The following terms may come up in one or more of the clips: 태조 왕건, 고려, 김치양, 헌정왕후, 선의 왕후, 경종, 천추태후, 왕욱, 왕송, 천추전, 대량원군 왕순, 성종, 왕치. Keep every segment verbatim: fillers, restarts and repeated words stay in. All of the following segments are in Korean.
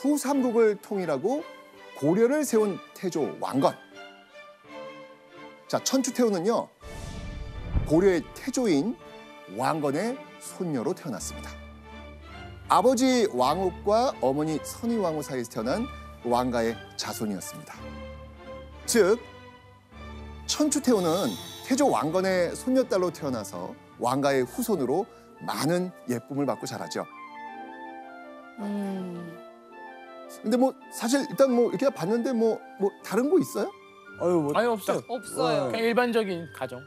후 삼국을 통일하고 고려를 세운 태조 왕건. 자, 천추태후는요, 고려의 태조인 왕건의 손녀로 태어났습니다. 아버지 왕욱과 어머니 선의 왕후 사이에서 태어난 왕가의 자손이었습니다. 즉, 천추태후는 태조 왕건의 손녀딸로 태어나서 왕가의 후손으로 많은 예쁨을 받고 자라죠. 음. 근데 뭐 사실 일단 뭐 이렇게 봤는데 뭐 뭐 다른 거 있어요? 아유, 뭐 아유 없어요. 없어요. 그냥 일반적인 가정.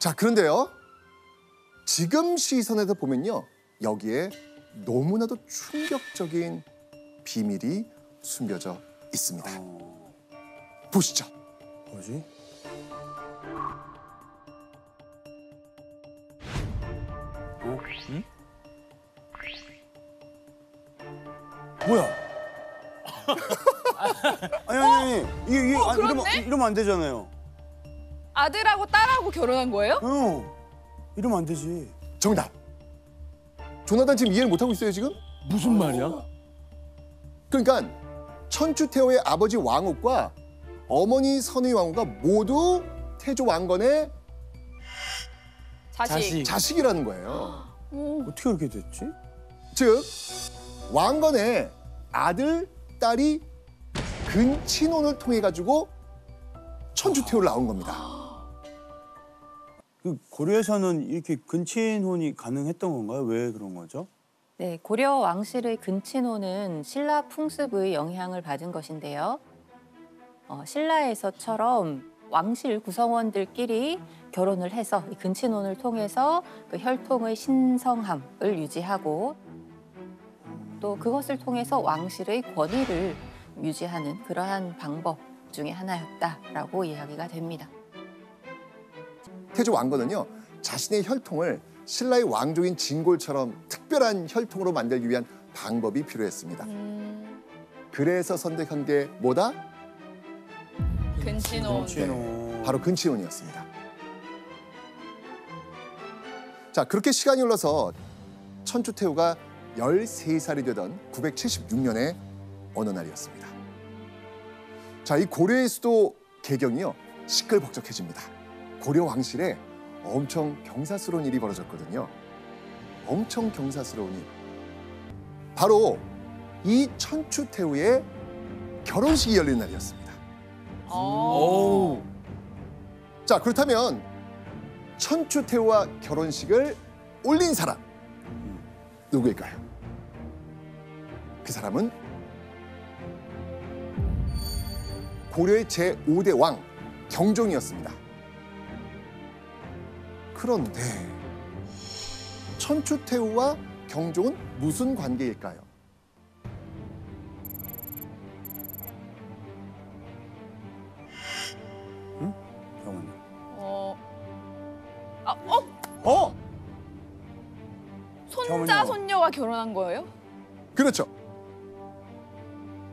자, 그런데요, 지금 시선에서 보면요, 여기에 너무나도 충격적인 비밀이 숨겨져 있습니다. 어... 보시죠. 뭐지? 오, 응? 뭐야? 아니, 아니, 아니. 어? 이게, 이게 어, 아니, 이러면, 이러면 안 되잖아요. 아들하고 딸하고 결혼한 거예요? 응. 이러면 안 되지. 정답. 조나단 지금 이해를 못하고 있어요, 지금? 무슨 말이야? 그러니까 천추태후의 아버지 왕욱과 어머니 선의 왕후가 모두 태조 왕건의 자식. 자식이라는 거예요. 어. 어떻게 이렇게 됐지? 즉, 왕건의 아들, 딸이 근친혼을 통해 가지고 천추태후를 낳은 겁니다. 그 고려에서는 이렇게 근친혼이 가능했던 건가요? 왜 그런 거죠? 네, 고려 왕실의 근친혼은 신라 풍습의 영향을 받은 것인데요. 어, 신라에서처럼 왕실 구성원들끼리 결혼을 해서 이 근친혼을 통해서 그 혈통의 신성함을 유지하고 또 그것을 통해서 왕실의 권위를 유지하는 그러한 방법 중에 하나였다라고 이야기가 됩니다. 태조 왕건은요, 자신의 혈통을 신라의 왕족인 진골처럼 특별한 혈통으로 만들기 위한 방법이 필요했습니다. 음... 그래서 선택한 게 뭐다? 근친혼. 네, 바로 근친혼이었습니다. 자, 그렇게 시간이 흘러서 천추태후가 열세 살이 되던 구백칠십육 년의 어느 날이었습니다. 자, 이 고려의 수도 개경이요, 시끌벅적해집니다. 고려 왕실에 엄청 경사스러운 일이 벌어졌거든요. 엄청 경사스러운 일. 바로 이 천추태후의 결혼식이 열린 날이었습니다. 오. 자, 그렇다면 천추태후와 결혼식을 올린 사람, 누구일까요? 그 사람은 고려의 제오 대 왕 경종이었습니다. 그런데 천추태후와 경종은 무슨 관계일까요? 응? 경은? 어... 아, 어? 어? 손자, 손녀가 결혼한 거예요? 그렇죠.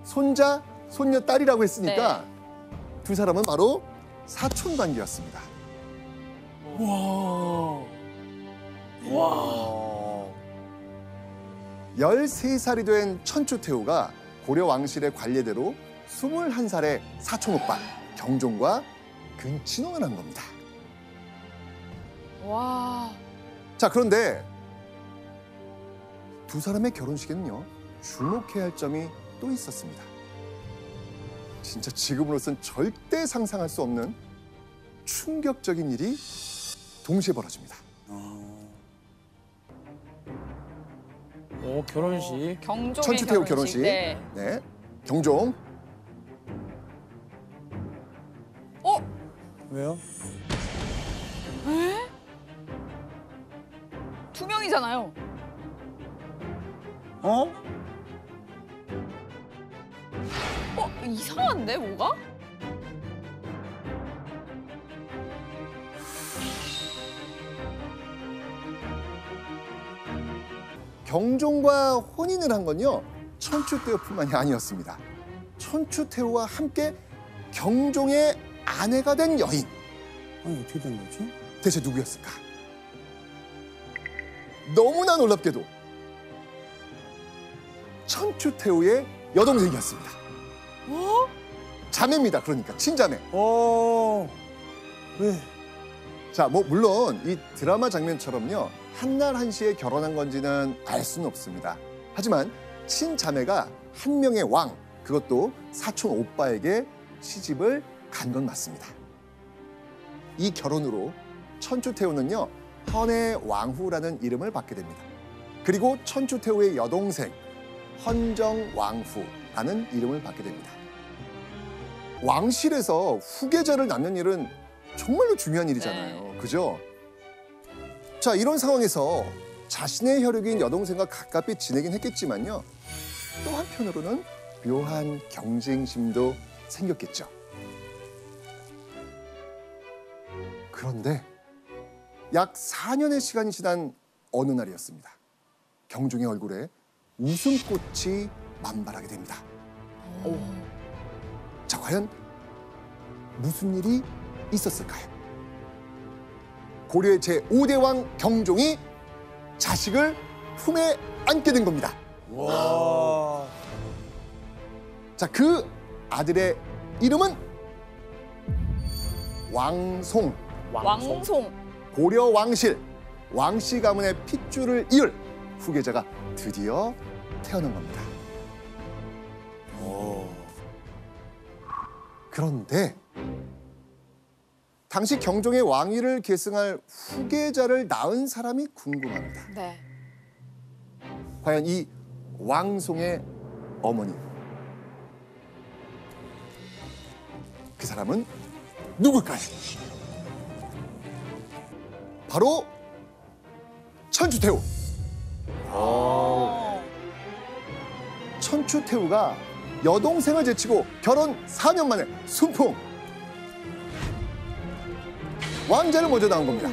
손자, 손녀, 딸이라고 했으니까 네. 두 사람은 바로 사촌 관계였습니다. 와. 와. 열세 살이 된 천추태후가 고려 왕실의 관례대로 스물한 살의 사촌 오빠 경종과 근친혼을 한 겁니다. 와. 자, 그런데 두 사람의 결혼식에는요, 주목해야 할 점이 또 있었습니다. 진짜 지금으로선 절대 상상할 수 없는 충격적인 일이 동시에 벌어집니다. 오, 결혼식. 어, 천추태후 결혼식. 결혼식. 네. 네. 경종. 어? 왜요? 에? 두 명이잖아요. 어? 어? 이상한데, 뭐가? 경종과 혼인을 한 건요, 천추태후뿐만이 아니었습니다. 천추태후와 함께 경종의 아내가 된 여인. 아니, 어떻게 된 거지? 대체 누구였을까? 너무나 놀랍게도 천추태후의 여동생이었습니다. 어? 자매입니다. 그러니까 친자매. 어. 네. 자, 뭐 물론 이 드라마 장면처럼요, 한날 한시에 결혼한 건지는 알 수는 없습니다. 하지만 친자매가 한 명의 왕, 그것도 사촌 오빠에게 시집을 간 건 맞습니다. 이 결혼으로 천추태후는요, 선의 왕후라는 이름을 받게 됩니다. 그리고 천추태후의 여동생, 헌정왕후라는 이름을 받게 됩니다. 왕실에서 후계자를 낳는 일은 정말로 중요한 일이잖아요. 그죠? 자, 이런 상황에서 자신의 혈육인 여동생과 가깝게 지내긴 했겠지만요, 또 한편으로는 묘한 경쟁심도 생겼겠죠. 그런데 약 사 년의 시간이 지난 어느 날이었습니다. 경종의 얼굴에 웃음꽃이 만발하게 됩니다. 오. 자, 과연 무슨 일이 있었을까요? 고려의 제오 대왕 경종이 자식을 품에 안게 된 겁니다. 와. 자, 그 아들의 이름은 왕송. 왕송. 왕송. 고려 왕실, 왕씨 가문의 핏줄을 이을 후계자가 드디어 태어난 겁니다. 오. 그런데 당시 경종의 왕위를 계승할 후계자를 낳은 사람이 궁금합니다. 네. 과연 이 왕송의 어머니, 그 사람은 누굴까요? 바로 천추태후. 아. 천추태후가 여동생을 제치고 결혼 사 년 만에 순풍 왕자를 먼저 낳은 겁니다.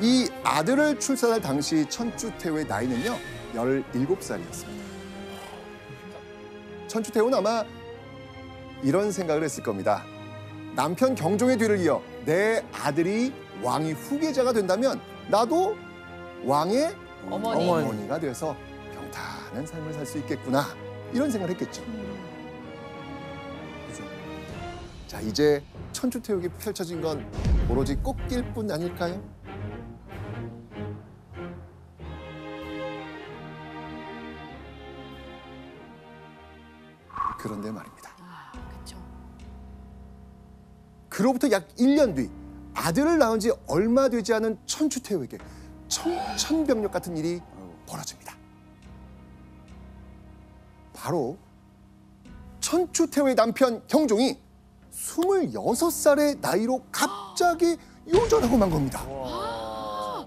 이 아들을 출산할 당시 천추태후의 나이는요, 열일곱 살이었습니다. 천추태후는 아마 이런 생각을 했을 겁니다. 남편 경종의 뒤를 이어 내 아들이 왕위 후계자가 된다면 나도 왕의 어머니. 어머니가 돼서 평탄한 삶을 살 수 있겠구나, 이런 생각을 했겠죠. 자, 이제 천추태후가 펼쳐진 건 오로지 꽃길뿐 아닐까요? 그런데 말입니다. 아, 그렇죠. 그로부터 약 일 년 뒤 아들을 낳은 지 얼마 되지 않은 천추태후에게 청천벽력 같은 일이 벌어집니다. 바로 천추태후의 남편 경종이 스물여섯 살의 나이로 갑자기 요절하고 만 겁니다. 와.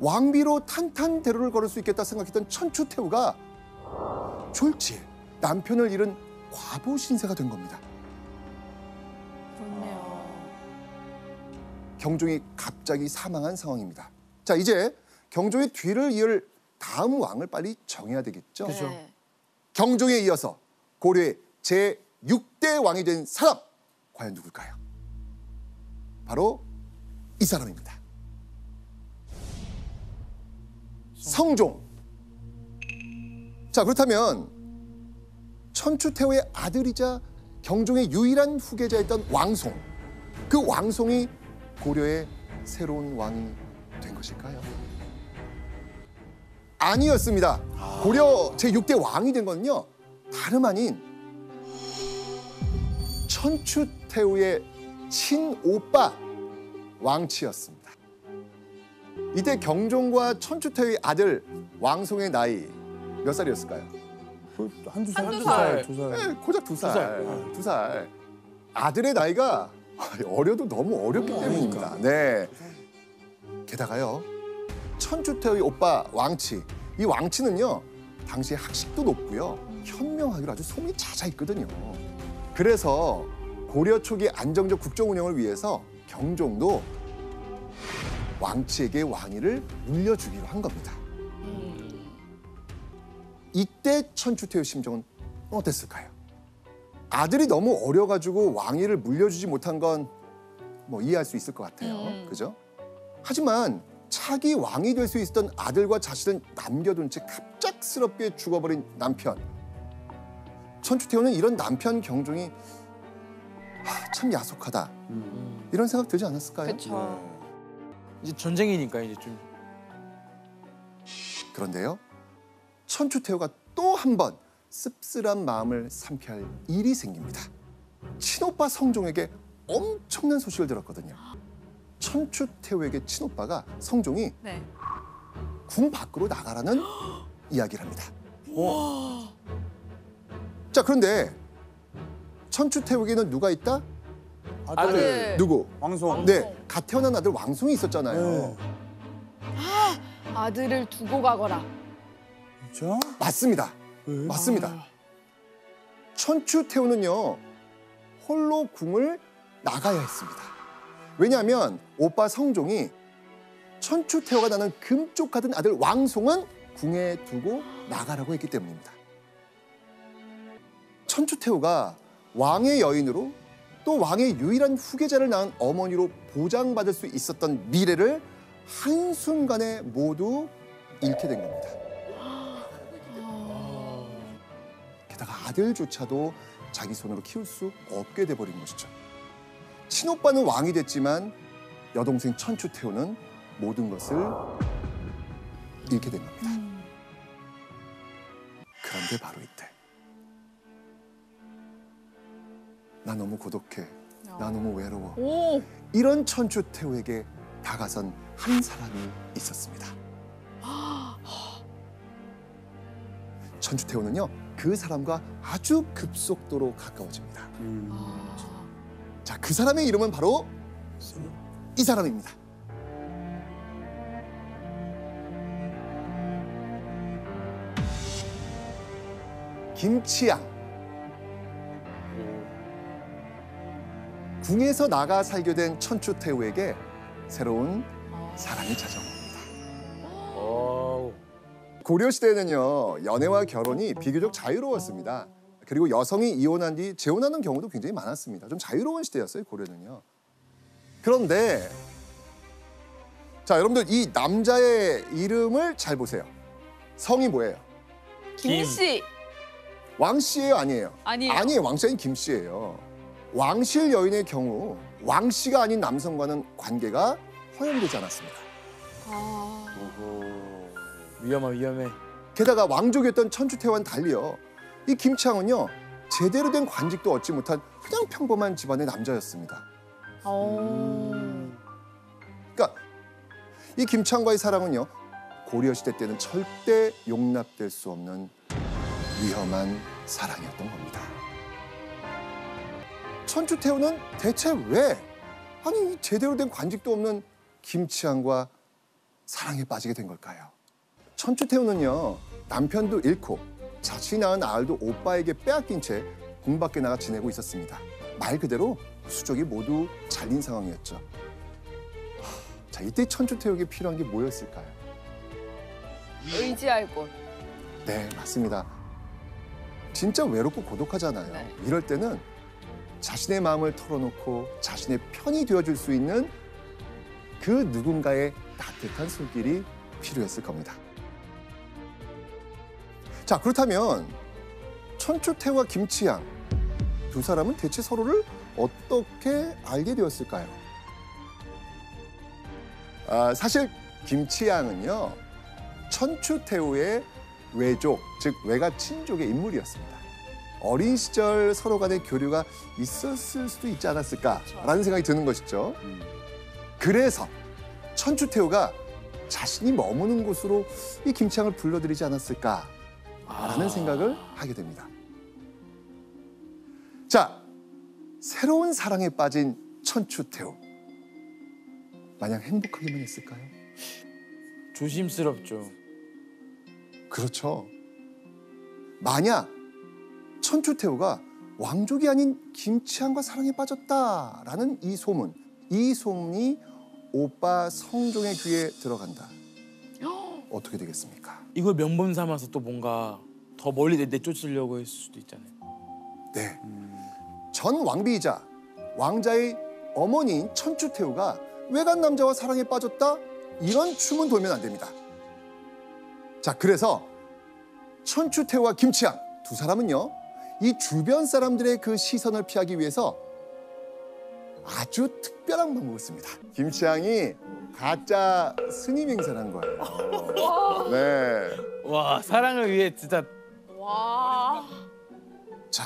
왕비로 탄탄대로를 걸을 수 있겠다 생각했던 천추태후가 졸지에 남편을 잃은 과보 신세가 된 겁니다. 그렇네요. 경종이 갑자기 사망한 상황입니다. 자, 이제 경종의 뒤를 이을 다음 왕을 빨리 정해야 되겠죠. 그렇죠. 네. 경종에 이어서 고려의 제 육 대 왕이 된 사람, 과연 누굴까요? 바로 이 사람입니다. 성종. 자, 그렇다면 천추태후의 아들이자 경종의 유일한 후계자였던 왕송, 그 왕송이 고려의 새로운 왕이 된 것일까요? 아니었습니다. 고려 제육 대 왕이 된 건요, 다름 아닌 천추태후의 친오빠 왕치였습니다. 이때 경종과 천추태후의 아들 왕송의 나이 몇 살이었을까요? 한두 살, 한두 살, 두 살. 네, 고작 두 살, 두 살. 두 살. 아들의 나이가 어려도 너무 어렵기 때문입니다. 네. 게다가요, 천추태후의 오빠 왕치, 이 왕치는요, 당시에 학식도 높고요, 현명하기로 아주 소문이 자자했거든요. 그래서 고려 초기 안정적 국정 운영을 위해서 경종도 왕치에게 왕위를 물려주기로 한 겁니다. 음. 이때 천추태후 심정은 어땠을까요? 아들이 너무 어려가지고 왕위를 물려주지 못한 건 뭐 이해할 수 있을 것 같아요. 음. 그죠? 하지만 차기 왕이 될 수 있었던 아들과 자신을 남겨둔 채 갑작스럽게 죽어버린 남편. 천추태후는 이런 남편 경종이 하, 참 야속하다. 음. 이런 생각 들지 않았을까요? 그렇죠. 이제 전쟁이니까 이제 좀. 그런데요, 천추태후가 또 한 번 씁쓸한 마음을 삼켜할 일이 생깁니다. 친오빠 성종에게 엄청난 소식을 들었거든요. 천추태후에게 친오빠가 성종이 네. 궁 밖으로 나가라는 이야기를 합니다. 와. 자, 그런데 천추태후에는 누가 있다? 아들. 아들. 누구? 왕송. 네, 갓 태어난 아들 왕송이 있었잖아요. 아, 아들을 두고 가거라. 진짜? 맞습니다. 왜? 맞습니다. 아. 천추태후는요, 홀로 궁을 나가야 했습니다. 왜냐하면 오빠 성종이 천추태후가 낳은 금쪽 같은 아들 왕송은 궁에 두고 나가라고 했기 때문입니다. 천추태후가 왕의 여인으로 또 왕의 유일한 후계자를 낳은 어머니로 보장받을 수 있었던 미래를 한순간에 모두 잃게 된 겁니다. 게다가 아들조차도 자기 손으로 키울 수 없게 돼버린 것이죠. 친오빠는 왕이 됐지만 여동생 천추태후는 모든 것을 잃게 된 겁니다. 음. 그런데 바로 이때 나 너무 고독해, 어. 나 너무 외로워. 오. 이런 천추태후에게 다가선 한 사람이 있었습니다. 천추태후는요, 그 사람과 아주 급속도로 가까워집니다. 음. 아. 자, 그 사람의 이름은 바로 이 사람입니다. 김치양. 궁에서 나가 살게 된 천추태후에게 새로운 사랑이 찾아옵니다. 오. 고려시대에는요, 연애와 결혼이 비교적 자유로웠습니다. 그리고 여성이 이혼한 뒤 재혼하는 경우도 굉장히 많았습니다. 좀 자유로운 시대였어요, 고려는요. 그런데 자, 여러분들 이 남자의 이름을 잘 보세요. 성이 뭐예요? 김씨. 왕씨예요, 아니에요? 아니에요. 아니에요, 왕씨 아닌 김씨예요. 왕실 여인의 경우 왕씨가 아닌 남성과는 관계가 허용되지 않았습니다. 아... 오호... 위험해, 위험해. 게다가 왕족이었던 천추태후와는 달리요, 이 김치양은요, 제대로 된 관직도 얻지 못한 그냥 평범한 집안의 남자였습니다. 음... 그러니까 이 김치양과의 사랑은요, 고려시대 때는 절대 용납될 수 없는 위험한 사랑이었던 겁니다. 천추태후는 대체 왜, 아니, 제대로 된 관직도 없는 김치양과 사랑에 빠지게 된 걸까요? 천추태후는요, 남편도 잃고 자신이 낳은 아들도 오빠에게 빼앗긴 채 궁 밖에 나가 지내고 있었습니다. 말 그대로 수족이 모두 잘린 상황이었죠. 자, 이때 천추태후에게 필요한 게 뭐였을까요? 의지할 곳. 네, 맞습니다. 진짜 외롭고 고독하잖아요. 네. 이럴 때는 자신의 마음을 털어놓고 자신의 편이 되어줄 수 있는 그 누군가의 따뜻한 손길이 필요했을 겁니다. 자, 그렇다면 천추태후와 김치양 두 사람은 대체 서로를 어떻게 알게 되었을까요? 아, 사실 김치양은요, 천추태후의 외족, 즉 외가 친족의 인물이었습니다. 어린 시절 서로 간의 교류가 있었을 수도 있지 않았을까라는 생각이 드는 것이죠. 그래서 천추태후가 자신이 머무는 곳으로 이 김치양을 불러들이지 않았을까 라는 생각을 하게 됩니다. 자, 새로운 사랑에 빠진 천추태후. 마냥 행복하기만 했을까요? 조심스럽죠. 그렇죠. 만약 천추태후가 왕족이 아닌 김치양과 사랑에 빠졌다라는 이 소문, 이 소문이 오빠 성종의 귀에 들어간다. 어떻게 되겠습니까? 이걸 명분 삼아서 또 뭔가 더 멀리 내쫓으려고 했을 수도 있잖아요. 네. 음. 전 왕비이자 왕자의 어머니인 천추태후가 외간 남자와 사랑에 빠졌다? 이런 춤은 돌면 안 됩니다. 자, 그래서 천추태후와 김치양 두 사람은요, 이 주변 사람들의 그 시선을 피하기 위해서 아주 특별한 방법을 씁니다. 김치양이 가짜 스님 행세를 한 거예요. 네. 와, 사랑을 위해 진짜. 와. 자,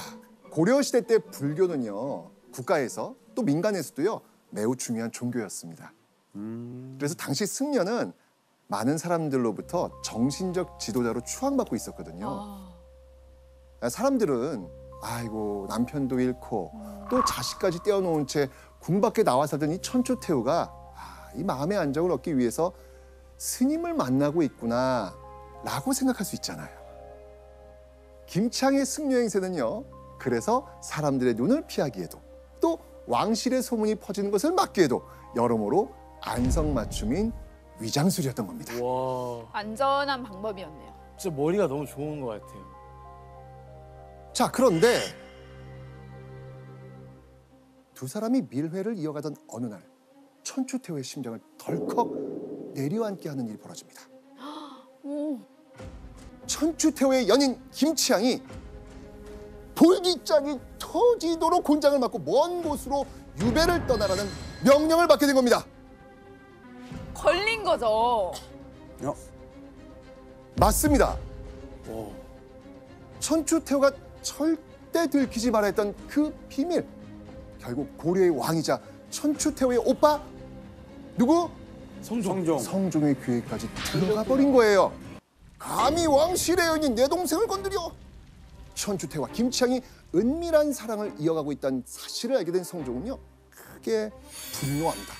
고려시대 때 불교는요, 국가에서 또 민간에서도요, 매우 중요한 종교였습니다. 음... 그래서 당시 승려는 많은 사람들로부터 정신적 지도자로 추앙받고 있었거든요. 아... 사람들은 아이고 남편도 잃고 또 자식까지 떼어놓은 채 군 밖에 나와 살던 이 천추태후가 아, 이 마음의 안정을 얻기 위해서 스님을 만나고 있구나 라고 생각할 수 있잖아요. 김치양의 승려 행세는요, 그래서 사람들의 눈을 피하기에도 또 왕실의 소문이 퍼지는 것을 막기에도 여러모로 안성맞춤인 위장술이었던 겁니다. 와... 안전한 방법이었네요. 진짜 머리가 너무 좋은 것 같아요. 자, 그런데 두 사람이 밀회를 이어가던 어느 날 천추태후의 심장을 덜컥 내려앉게 하는 일이 벌어집니다. 오. 천추태후의 연인 김치양이 볼기짝이 터지도록 곤장을 맞고 먼 곳으로 유배를 떠나라는 명령을 받게 된 겁니다. 걸린 거죠. 야. 맞습니다. 오. 천추태후가 절대 들키지 말아야 했던 그 비밀, 결국 고려의 왕이자 천추태후의 오빠 누구? 성종. 성종의 귀에까지 들어가 버린 거예요. 감히 왕실의 연인 내 동생을 건드려. 천추태후와 김치양이 은밀한 사랑을 이어가고 있다는 사실을 알게 된 성종은요, 크게 분노합니다.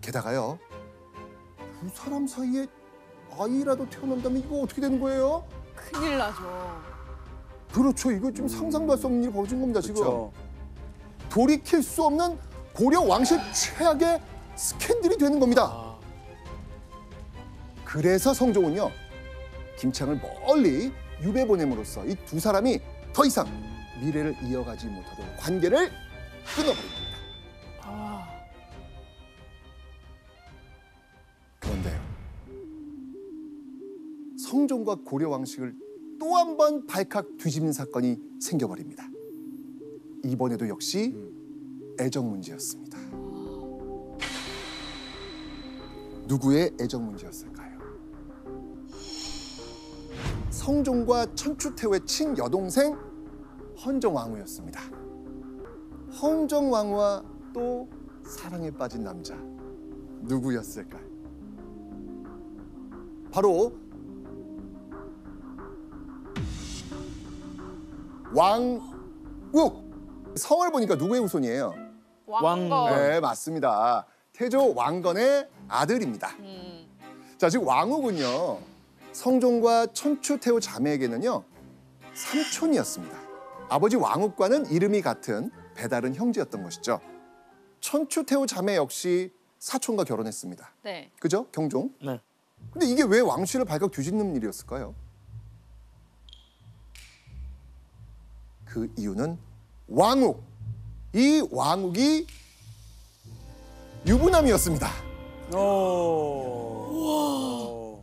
게다가요, 두 사람 사이에 아이라도 태어난다면 이거 어떻게 되는 거예요? 큰일 나죠. 그렇죠. 이거 좀 상상도 할 수 없는 일이 벌어진 겁니다, 지금. 그렇죠. 돌이킬 수 없는 고려 왕실 최악의 스캔들이 되는 겁니다. 아... 그래서 성종은요, 김치양을 멀리 유배 보냄으로써 이 두 사람이 더 이상 미래를 이어가지 못하도록 관계를 끊어버립니다. 아... 그런데요, 성종과 고려 왕식을 또 한 번 발칵 뒤집는 사건이 생겨버립니다. 이번에도 역시 애정 문제였습니다. 누구의 애정 문제였을까요? 성종과 천추태후의 친여동생 헌정왕후였습니다. 헌정왕후와 또 사랑에 빠진 남자 누구였을까요? 바로 왕욱! 성을 보니까 누구의 후손이에요? 왕건. 네, 맞습니다. 태조 왕건의 아들입니다. 음. 자, 지금 왕욱은요, 성종과 천추태후 자매에게는요, 삼촌이었습니다. 아버지 왕욱과는 이름이 같은 배다른 형제였던 것이죠. 천추태후 자매 역시 사촌과 결혼했습니다. 네. 그죠? 경종? 네. 근데 이게 왜 왕실을 발칵 뒤집는 일이었을까요? 그 이유는 왕욱! 이 왕욱이 유부남이었습니다. 오.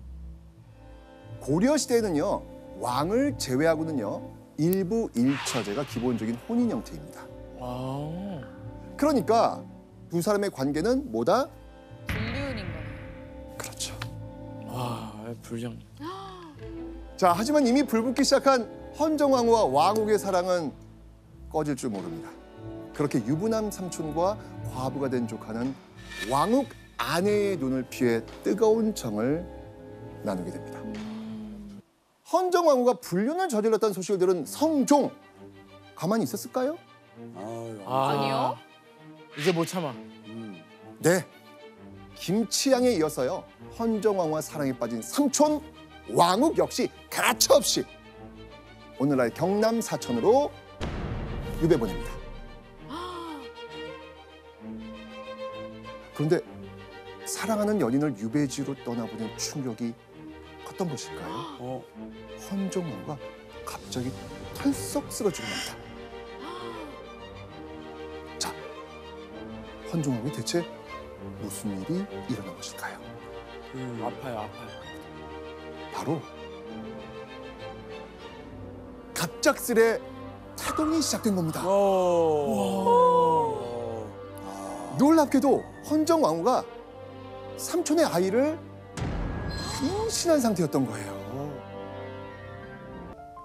고려시대에는요, 왕을 제외하고는요, 일부 일처제가 기본적인 혼인 형태입니다. 오. 그러니까 두 사람의 관계는 뭐다? 불륜인 거예요. 그렇죠. 와, 불륜. 자, 하지만 이미 불붙기 시작한 헌정왕후와 왕욱의 사랑은 꺼질 줄 모릅니다. 그렇게 유부남 삼촌과 과부가 된 조카는 왕욱 아내의 눈을 피해 뜨거운 정을 나누게 됩니다. 헌정왕후가 불륜을 저질렀다는 소식을 들은 성종! 가만히 있었을까요? 아유, 아... 아니요. 이제 못 참아. 음. 네. 김치양에 이어서요, 헌정왕후와 사랑에 빠진 삼촌 왕욱 역시 가차없이 오늘날 경남 사천으로 유배 보냅니다. 그런데 사랑하는 연인을 유배지로 떠나보낸 충격이 어떤 것일까요? 어. 헌정왕후가 갑자기 털썩 쓰러지고 맙니다. 자, 헌정왕후이 대체 무슨 일이 일어난 것일까요? 음, 아파요, 아파요. 바로 갑작스레 태동이 시작된 겁니다. 오 오 놀랍게도 헌정 왕후가 삼촌의 아이를 임신한 상태였던 거예요.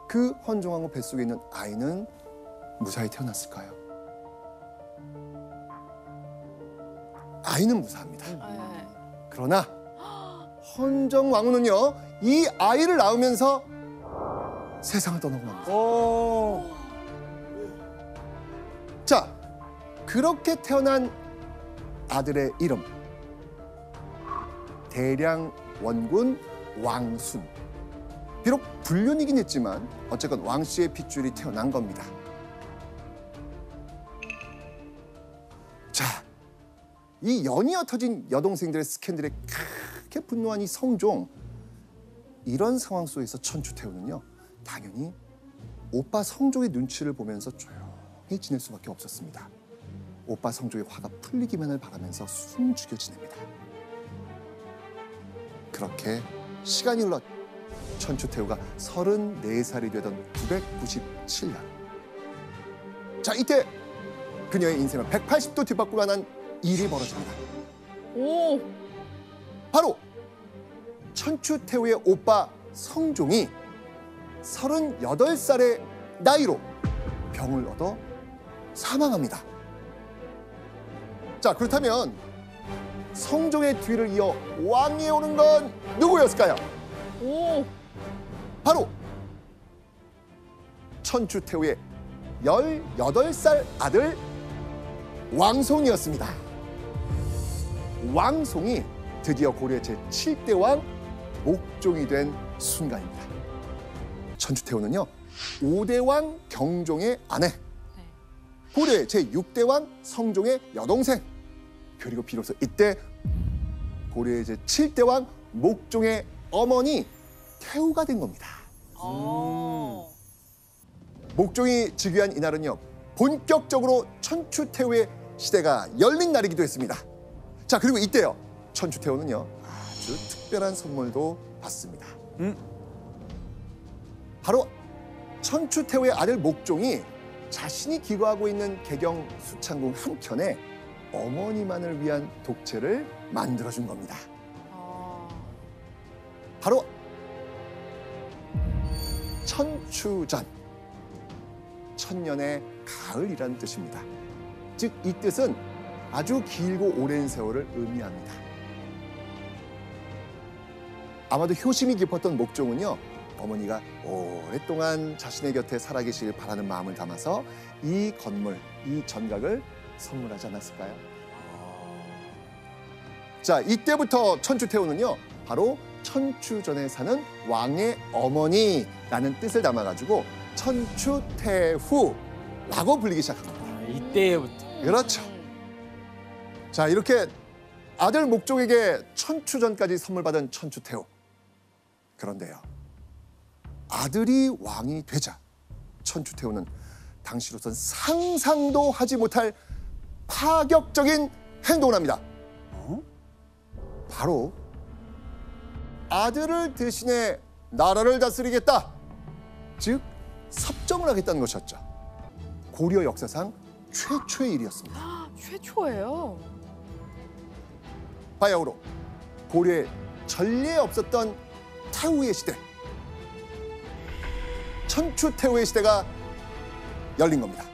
그 헌정왕후 뱃속에 있는 아이는 무사히 태어났을까요? 아이는 무사합니다. 네. 그러나 헌정왕후는요, 이 아이를 낳으면서 세상을 떠나고 맙니다. 오. 자, 그렇게 태어난 아들의 이름, 대량원군 왕순. 비록 불륜이긴 했지만 어쨌건 왕씨의 핏줄이 태어난 겁니다. 자, 이 연이어 터진 여동생들의 스캔들에 크게 분노한 이 성종. 이런 상황 속에서 천추태후는요, 당연히 오빠 성종의 눈치를 보면서 조용히 지낼 수밖에 없었습니다. 오빠 성종의 화가 풀리기만을 바라면서 숨죽여 지냅니다. 그렇게 시간이 흘러 천추태후가 서른네 살이 되던 구백구십칠 년. 자, 이때 그녀의 인생은 백팔십 도 뒷바꾸가 난 일이 벌어집니다. 오! 바로 천추태후의 오빠 성종이 서른여덟 살의 나이로 병을 얻어 사망합니다. 자, 그렇다면 성종의 뒤를 이어 왕위에 오른 건 누구였을까요? 오! 바로 천추태후의 열여덟 살 아들 왕송이었습니다. 왕송이 드디어 고려 제칠 대 왕 목종이 된 순간입니다. 천추태후는요, 오 대 왕 경종의 아내, 고려의 제육 대 왕 성종의 여동생, 그리고 비로소 이때 고려의 제칠 대 왕 목종의 어머니 태후가 된 겁니다. 음. 목종이 즉위한 이날은요, 본격적으로 천추태후의 시대가 열린 날이기도 했습니다. 자, 그리고 이때요, 천추태후는요, 아주 특별한 선물도 받습니다. 음? 바로 천추태후의 아들 목종이 자신이 기거하고 있는 개경 수창궁 한켠에 어머니만을 위한 독채를 만들어준 겁니다. 바로 천추전, 천년의 가을이라는 뜻입니다. 즉, 이 뜻은 아주 길고 오랜 세월을 의미합니다. 아마도 효심이 깊었던 목종은요, 어머니가 오랫동안 자신의 곁에 살아계시길 바라는 마음을 담아서 이 건물, 이 전각을 선물하지 않았을까요? 자, 이때부터 천추태후는요, 바로 천추전에 사는 왕의 어머니라는 뜻을 담아가지고 천추태후라고 불리기 시작합니다. 아, 이때부터. 그렇죠. 자, 이렇게 아들 목종에게 천추전까지 선물받은 천추태후. 그런데요, 아들이 왕이 되자 천추태후는 당시로선 상상도 하지 못할 파격적인 행동을 합니다. 어? 바로 아들을 대신해 나라를 다스리겠다, 즉 섭정을 하겠다는 것이었죠. 고려 역사상 최초의 일이었습니다. 아, 최초예요? 바야흐로 고려의 전례에 없었던 태후의 시대, 천추태후의 시대가 열린 겁니다.